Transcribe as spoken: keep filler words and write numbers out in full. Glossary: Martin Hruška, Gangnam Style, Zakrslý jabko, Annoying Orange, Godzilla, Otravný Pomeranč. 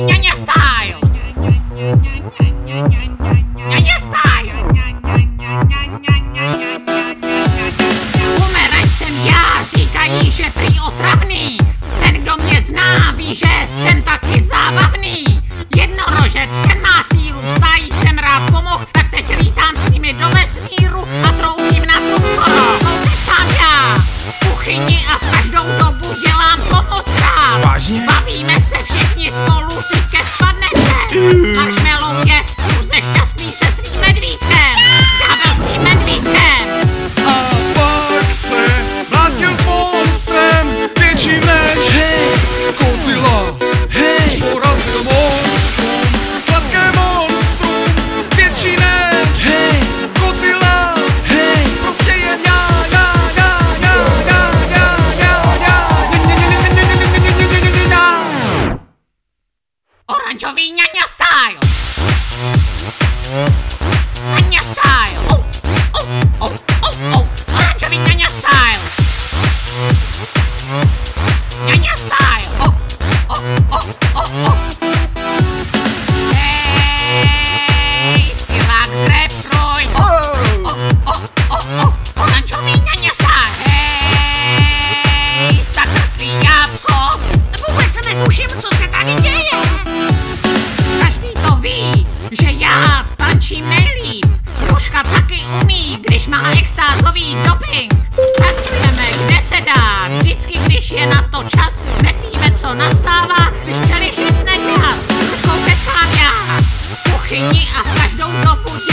Nya-nya style. Nya-nya style. Bumerang jsem já, říkají, že prý otravný. Ten, kdo mě zná, ví, že jsem taky zábavný. Jednorožec, ten má sílu, vstájí jsem rád pomohl, tak teď lítám s nimi do vesmíru a troubím na tu koro. Koukecám já v kuchyni a v každou dobu dělám pomoc rád. Vážně? Bavíme se všichni spolu, si ke spadne se. Marshmallow je pouze šťastný se svým medvídkem. Kábelským medvídkem. A pak se mlátil s monstrem větším než Godzilla. Hej, porazil monstrum, sladké monstrum, větší než Godzilla. Hej, prostě je já, já, já, já, já, já, já, já, já, oranžový ňaňa style. Ňaňa style. Oh, oh, oh, oh, oh. Oranžový ňaňa style. Ňaňa style. Oh, oh, oh, oh, oh. Hej, sila trepruj. Oh, oh, oh, oh, oh. Oranžový ňaňa style. Hej, zakrslý jabko. Vůbec se netuším, co se tady děje. Každý to ví, že já tančím nejlíp. Ruška taky umí, když má extázový doping. Pracujeme, kde se dá, vždycky, když je na to čas. Nevíme, co nastává, když čeli chytne čas. Ruškou kecám já v kuchyni a v každou dobu